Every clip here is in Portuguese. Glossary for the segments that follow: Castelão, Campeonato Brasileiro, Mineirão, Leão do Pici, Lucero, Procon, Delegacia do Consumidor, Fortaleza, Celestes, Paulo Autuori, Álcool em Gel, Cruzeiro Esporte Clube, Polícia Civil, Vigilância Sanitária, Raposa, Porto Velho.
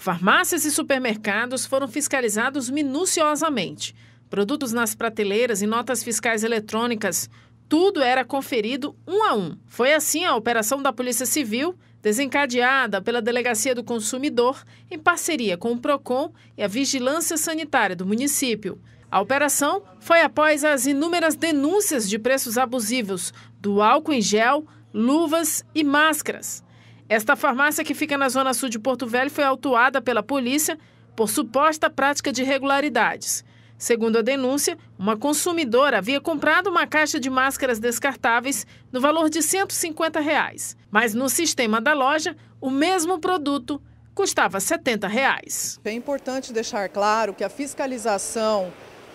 Farmácias e supermercados foram fiscalizados minuciosamente. Produtos nas prateleiras e notas fiscais eletrônicas, tudo era conferido um a um. Foi assim a operação da Polícia Civil, desencadeada pela Delegacia do Consumidor, em parceria com o Procon e a Vigilância Sanitária do município. A operação foi após as inúmeras denúncias de preços abusivos do álcool em gel, luvas e máscaras. Esta farmácia, que fica na zona sul de Porto Velho, foi autuada pela polícia por suposta prática de irregularidades. Segundo a denúncia, uma consumidora havia comprado uma caixa de máscaras descartáveis no valor de R$ 150, mas no sistema da loja, o mesmo produto custava R$ 70. É importante deixar claro que a fiscalização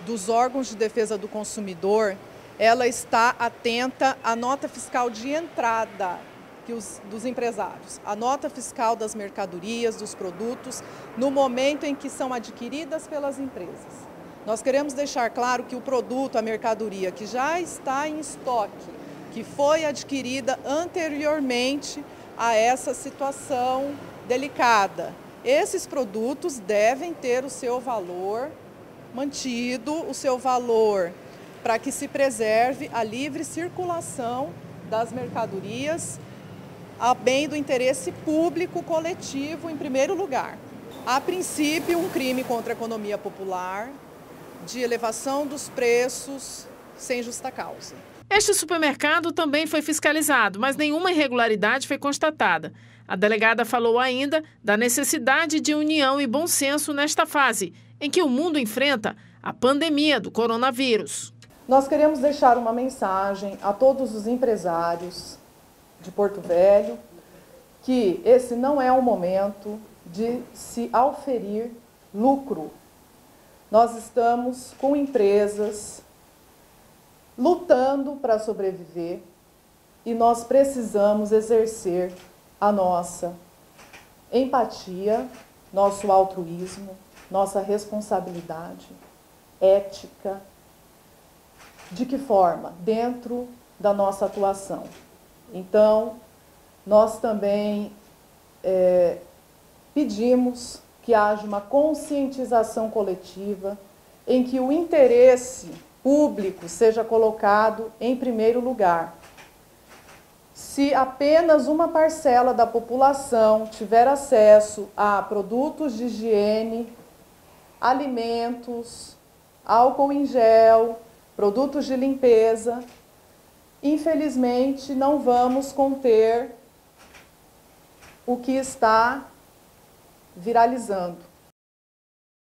dos órgãos de defesa do consumidor, ela está atenta à nota fiscal de entrada dos empresários, a nota fiscal das mercadorias, dos produtos, no momento em que são adquiridas pelas empresas. Nós queremos deixar claro que o produto, a mercadoria que já está em estoque, que foi adquirida anteriormente a essa situação delicada, esses produtos devem ter o seu valor mantido, o seu valor, para que se preserve a livre circulação das mercadorias, a bem do interesse público coletivo em primeiro lugar. A princípio, um crime contra a economia popular, de elevação dos preços sem justa causa. Este supermercado também foi fiscalizado, mas nenhuma irregularidade foi constatada. A delegada falou ainda da necessidade de união e bom senso nesta fase em que o mundo enfrenta a pandemia do coronavírus. Nós queremos deixar uma mensagem a todos os empresários de Porto Velho que esse não é o momento de se auferir lucro. Nós estamos com empresas lutando para sobreviver e nós precisamos exercer a nossa empatia, nosso altruísmo, nossa responsabilidade ética. De que forma? Dentro da nossa atuação. Então, nós também pedimos que haja uma conscientização coletiva em que o interesse público seja colocado em primeiro lugar. Se apenas uma parcela da população tiver acesso a produtos de higiene, alimentos, álcool em gel, produtos de limpeza, infelizmente não vamos conter o que está viralizando.